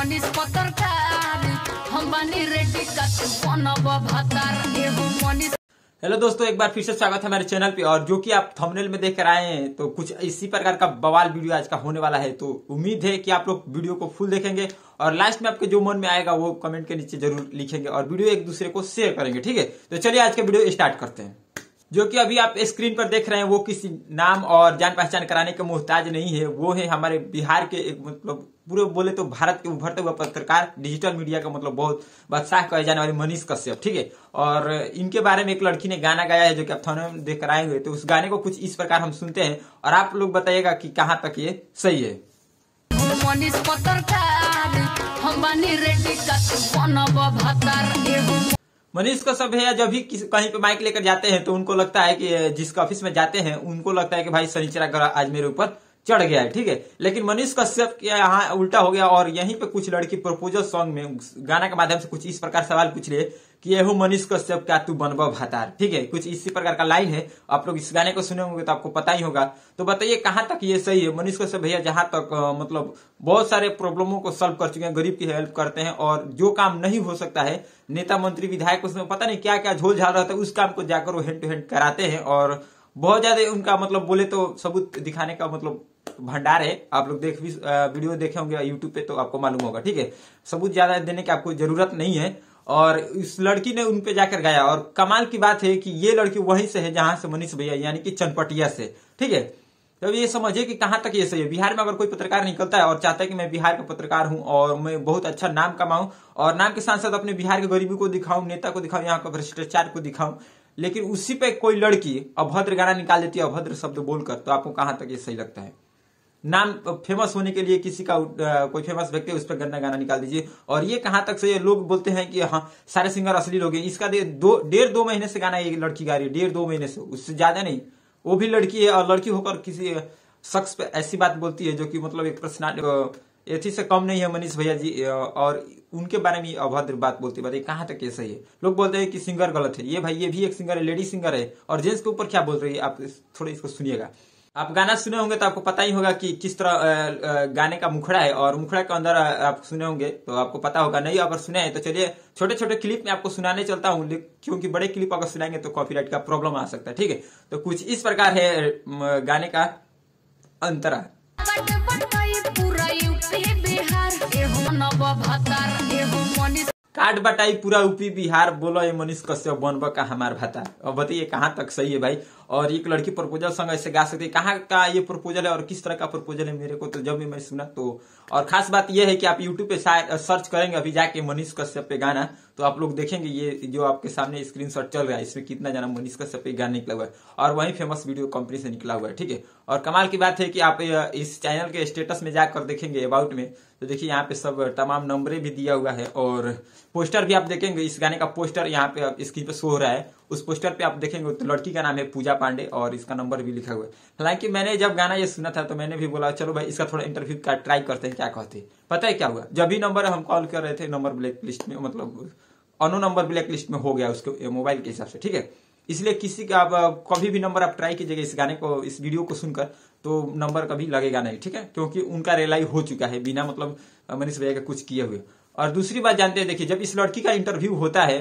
मनीष पत्रकार हम बनी रेडी का मनीष। हेलो दोस्तों, एक बार फिर से स्वागत है हमारे चैनल पे। और जो कि आप थंबनेल में देख कर आए हैं तो कुछ इसी प्रकार का बवाल वीडियो आज का होने वाला है। तो उम्मीद है कि आप लोग वीडियो को फुल देखेंगे और लास्ट में आपके जो मन में आएगा वो कमेंट के नीचे जरूर लिखेंगे और वीडियो एक दूसरे को शेयर करेंगे, ठीक है। तो चलिए आज का वीडियो स्टार्ट करते हैं। जो कि अभी आप स्क्रीन पर देख रहे हैं वो किसी नाम और जान पहचान कराने के मोहताज नहीं है। वो है हमारे बिहार के एक मतलब पूरे बोले तो भारत के उभरते हुए पत्रकार, डिजिटल मीडिया का मतलब बहुत बादशाह कहे जाने वाले मनीष कश्यप, ठीक है। और इनके बारे में एक लड़की ने गाना गाया है जो कि आप थंबनेल में देख कर आए हुए। तो उस गाने को कुछ इस प्रकार हम सुनते हैं और आप लोग बताइएगा कि कहाँ तक ये सही है। मनीष पत्रकार हम बनी रेडी का मनीष कश्यप है, जब भी कहीं पे माइक लेकर जाते हैं तो उनको लगता है कि जिसका ऑफिस में जाते हैं उनको लगता है कि भाई शनिचरा ग्रह आज मेरे ऊपर चढ़ गया है, ठीक है। लेकिन मनीष कश्यप के यहाँ उल्टा हो गया। और यहीं पे कुछ लड़की प्रपोजल सॉन्ग में गाना के माध्यम से कुछ इस प्रकार सवाल पूछ रही है कि ये हो मनीष कश्यप क्या तू बनब भातार, ठीक है। कुछ इसी प्रकार का लाइन है। आप लोग इस गाने को सुने होंगे तो आपको पता ही होगा। तो बताइए कहाँ तक ये सही है। मनीष कश्यप भैया जहाँ तक मतलब बहुत सारे प्रॉब्लमों को सॉल्व कर चुके हैं, गरीब की हेल्प करते हैं और जो काम नहीं हो सकता है नेता मंत्री विधायक उसमें पता नहीं क्या क्या झोल झाल रहता है उस काम को जाकर वो हैंड टू हैंड कराते हैं। और बहुत ज्यादा उनका मतलब बोले तो सबूत दिखाने का मतलब भंडार है। आप लोग वीडियो देखे होंगे यूट्यूब पे तो आपको मालूम होगा, ठीक है। सबूत ज्यादा देने की आपको जरूरत नहीं है। और इस लड़की ने उनपे जाकर गाया। और कमाल की बात है कि ये लड़की वहीं से है जहां से मनीष भैया यानी कि चनपटिया से, ठीक है। तब ये समझिए कि कहाँ तक ये सही है। बिहार में अगर कोई पत्रकार निकलता है और चाहता है कि मैं बिहार का पत्रकार हूँ और मैं बहुत अच्छा नाम कमाऊं और नाम के साथ साथ अपने बिहार की गरीबी को दिखाऊं, नेता को दिखाऊं, यहाँ का भ्रष्टाचार को दिखाऊं, लेकिन उसी पे कोई लड़की अभद्र गाना निकाल देती है अभद्र शब्द बोलकर, तो आपको कहाँ तक ये सही लगता है। नाम फेमस होने के लिए किसी का कोई फेमस व्यक्ति उस पर गंदा गाना निकाल दीजिए। और ये कहाँ तक सही है। लोग बोलते हैं कि हाँ सारे सिंगर असली लोग हैं। इसका डेढ़ दो महीने से गाना ये लड़की गा रही है, डेढ़ दो महीने से, उससे ज्यादा नहीं। वो भी लड़की है और लड़की होकर किसी शख्स पे ऐसी बात बोलती है जो कि मतलब एक पर्सनैलिटी से कम नहीं है मनीष भैया जी। और उनके बारे में अभद्र बात बोलती है। कहाँ तक ये सही है। लोग बोलते हैं कि सिंगर गलत है। ये भाई ये भी एक सिंगर है, लेडी सिंगर है और जेंट्स के ऊपर क्या बोल रही है। आप थोड़ा इसको सुनिएगा। आप गाना सुने होंगे तो आपको पता ही होगा कि किस तरह गाने का मुखड़ा है और मुखड़ा के अंदर आप सुने होंगे तो आपको पता होगा। नहीं अगर सुने हैं तो चलिए छोटे छोटे क्लिप में आपको सुनाने चलता हूँ, क्योंकि बड़े क्लिप अगर सुनाएंगे तो कॉपीराइट का प्रॉब्लम आ सकता है, ठीक है। तो कुछ इस प्रकार है गाने का अंतरा। काट बटाई पूरा यूपी बिहार बोलो ये मनीष कश्यप बनब का हमार भाता। अब बताइए कहाँ तक सही है भाई। और एक लड़की प्रपोजल संग ऐसे गा सकती है। कहाँ का ये प्रपोजल है और किस तरह का प्रपोजल है। मेरे को तो जब भी मैं सुना तो, और खास बात यह है कि आप यूट्यूब पे सर्च करेंगे अभी जाके मनीष कश्यप पे गाना तो आप लोग देखेंगे ये जो आपके सामने स्क्रीनशॉट चल रहा है इसमें कितना जाना मनीष कश्यप पे गाना निकला हुआ है और वही फेमस वीडियो कंपनी से निकला हुआ है, ठीक है। और कमाल की बात है कि आप इस चैनल के स्टेटस में जाकर देखेंगे अबाउट में तो देखिए यहाँ पे सब तमाम नंबरे भी दिया हुआ है और पोस्टर भी आप देखेंगे। इस गाने का पोस्टर यहाँ पे स्क्रीन पे शो हो रहा है। उस पोस्टर पे आप देखेंगे तो लड़की का नाम है पूजा पांडे और इसका नंबर भी लिखा हुआ है। हालांकि मैंने जब गाना ये सुना था तो मैंने भी बोला चलो भाई इसका थोड़ा इंटरव्यू का ट्राई करते हैं क्या कहते हैं। पता है क्या हुआ, जब भी नंबर हम कॉल कर रहे थे नंबर ब्लैक लिस्ट में मतलब अनो नंबर ब्लैक लिस्ट में हो गया उसके मोबाइल के हिसाब से, ठीक है। इसलिए किसी का आप कभी भी नंबर आप ट्राई कीजिएगा इस गाने को इस वीडियो को सुनकर तो नंबर कभी लगेगा नहीं, ठीक है। क्योंकि उनका रिलाई हो चुका है बिना मतलब मनीष भैया का कुछ किए हुए। और दूसरी बात जानते हैं, देखिए जब इस लड़की का इंटरव्यू होता है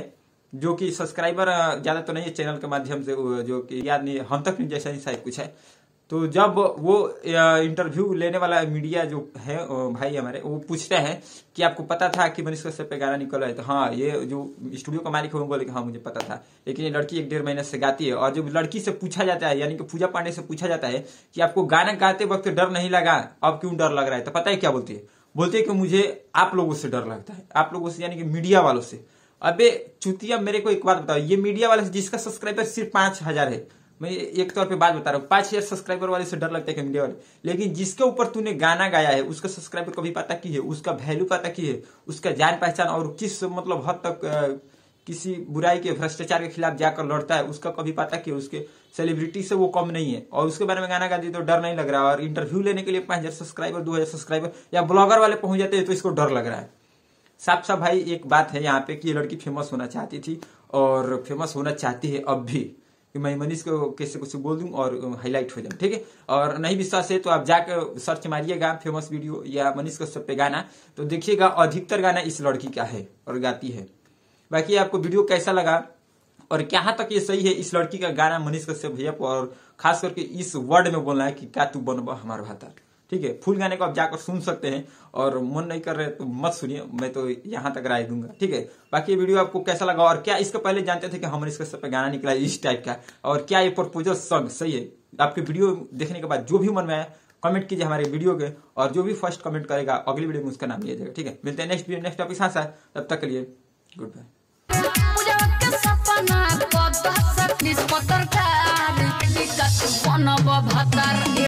जो कि सब्सक्राइबर ज्यादा तो नहीं है चैनल के माध्यम से जो कि याद नहीं हम तक जैसा ही शायद कुछ है, तो जब वो इंटरव्यू लेने वाला मीडिया जो है भाई हमारे वो पूछते हैं कि आपको पता था कि मनीष कश्यप पे गाना निकल रहा है, तो हाँ ये जो स्टूडियो का मालिक है वो बोले कि हाँ मुझे पता था। लेकिन ये लड़की एक डेढ़ महीने से गाती है और जब लड़की से पूछा जाता है यानी कि पूजा पांडे से पूछा जाता है कि आपको गाना गाते वक्त डर नहीं लगा, अब क्यों डर लग रहा है, तो पता है क्या बोलती है कि मुझे आप लोगों से डर लगता है, आप लोगों से यानी कि मीडिया वालों से। अबे चुतिया मेरे को एक बात बताओ, ये मीडिया वाले जिसका सब्सक्राइबर सिर्फ 5,000 है, मैं एक तौर पे बात बता रहा हूँ, 5,000 सब्सक्राइबर वाले से डर लगता है कि मीडिया वाले, लेकिन जिसके ऊपर तूने गाना गाया है उसका सब्सक्राइबर कभी पता की है, उसका वैल्यू पता की है, उसका जान पहचान और किस मतलब हद तक किसी बुराई के भ्रष्टाचार के खिलाफ जाकर लड़ता है उसका कभी पता की है, उसके सेलिब्रिटी से वो कम नहीं है और उसके बारे में गाना गा दी तो डर नहीं लग रहा। और इंटरव्यू लेने के लिए 5,000 सब्सक्राइबर 2,000 सब्सक्राइबर या ब्लॉगर वाले पहुंच जाते हैं तो इसको डर लग रहा है। साफ साफ भाई एक बात है यहाँ पे कि ये लड़की फेमस होना चाहती थी और फेमस होना चाहती है अब भी, कि मैं मनीष को कैसे कुछ बोल दूं और हाईलाइट हो जाऊं, ठीक है। और नहीं विश्वास है तो आप जाकर सर्च मारिएगा फेमस वीडियो या मनीष कश्यप पे गाना, तो देखिएगा अधिकतर गाना इस लड़की का है और गाती है। बाकी आपको वीडियो कैसा लगा और कहाँ तक ये सही है इस लड़की का गाना मनीष कश्यप भैया को, और खास करके इस वर्ड में बोलना है कि क्या तू बनबा हमार भाता, ठीक है। फुल गाने को आप जाकर सुन सकते हैं और मन नहीं कर रहे तो मत सुनिए, मैं तो यहाँ तक राय दूंगा, ठीक है। बाकी ये वीडियो आपको कैसा लगा और क्या इसका पहले जानते थे कि हम इसका सब गाना निकला इस टाइप का, और क्या ये प्रपोजल सॉन्ग सही है? आपके वीडियो देखने के बाद जो भी मन में आया कमेंट कीजिए हमारे वीडियो के, और जो भी फर्स्ट कमेंट करेगा अगली वीडियो में उसका नाम लिया जाएगा, ठीक है। मिलते हैं नेक्स्ट वीडियो नेक्स्ट टॉपिक साथ, तब तक के लिए गुड बाय।